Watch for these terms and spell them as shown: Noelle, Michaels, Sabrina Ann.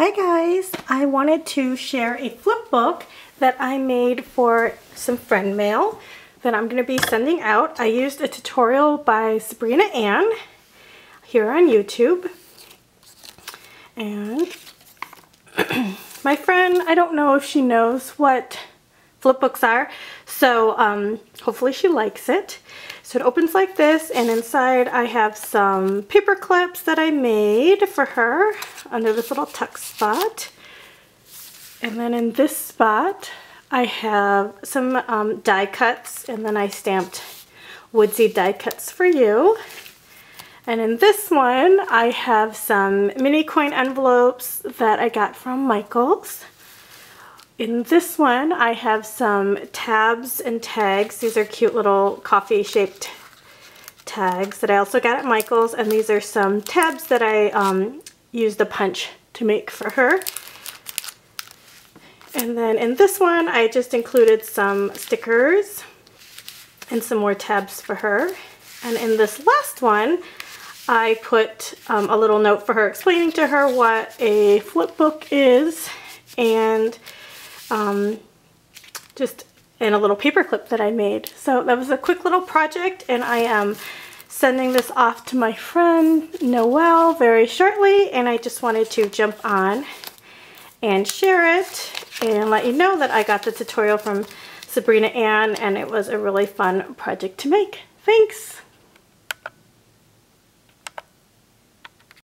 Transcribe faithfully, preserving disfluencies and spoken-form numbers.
Hi guys, I wanted to share a flip book that I made for some friend mail that I'm going to be sending out. I used a tutorial by Sabrina Ann here on YouTube. And my friend, I don't know if she knows what flip books are, so um, hopefully she likes it. So it opens like this, and inside I have some paper clips that I made for her under this little tuck spot. And then in this spot I have some um, die cuts, and then I stamped woodsy die cuts for you. And in this one I have some mini coin envelopes that I got from Michaels. In this one, I have some tabs and tags. These are cute little coffee-shaped tags that I also got at Michael's, and these are some tabs that I um, used the punch to make for her. And then in this one, I just included some stickers and some more tabs for her. And in this last one, I put um, a little note for her explaining to her what a flip book is, and Um, just in a little paper clip that I made. So that was a quick little project, and I am sending this off to my friend Noelle very shortly, and I just wanted to jump on and share it and let you know that I got the tutorial from Sabrina Ann, and it was a really fun project to make. Thanks!